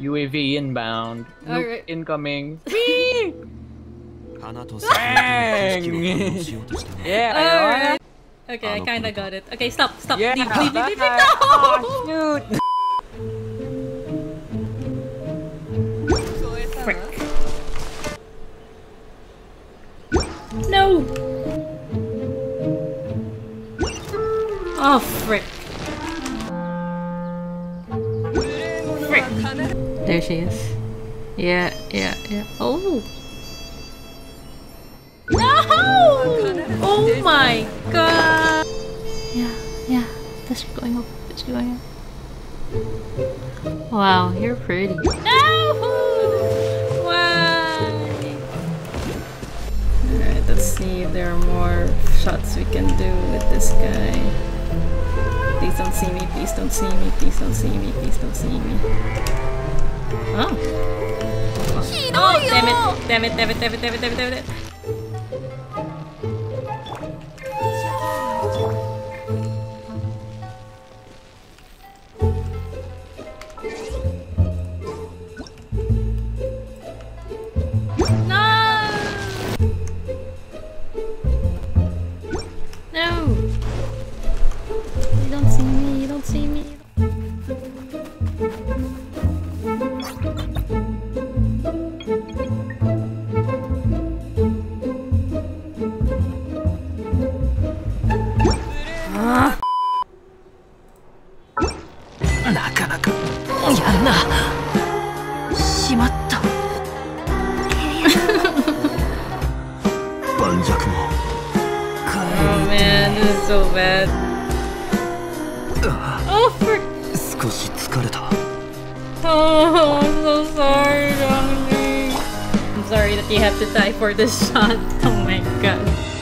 UAV inbound. All right. Incoming. Whee! Bang! Yeah, alright. Okay, I kinda got it. Okay, stop. Yeah. Leave. No! Oh, shoot! No! Oh, frick. There she is. Yeah. Oh! No! Oh my god! Yeah. That's going up. Wow, you're pretty. No! Wow! Alright, let's see if there are more shots we can do with this guy. Please don't see me, please don't see me, please don't see me, please don't see me. Oh! Oh, damn it. Oh man, this is so bad. Oh, frick! Oh, I'm so sorry, Dominic. I'm sorry that you have to die for this shot. Oh my god.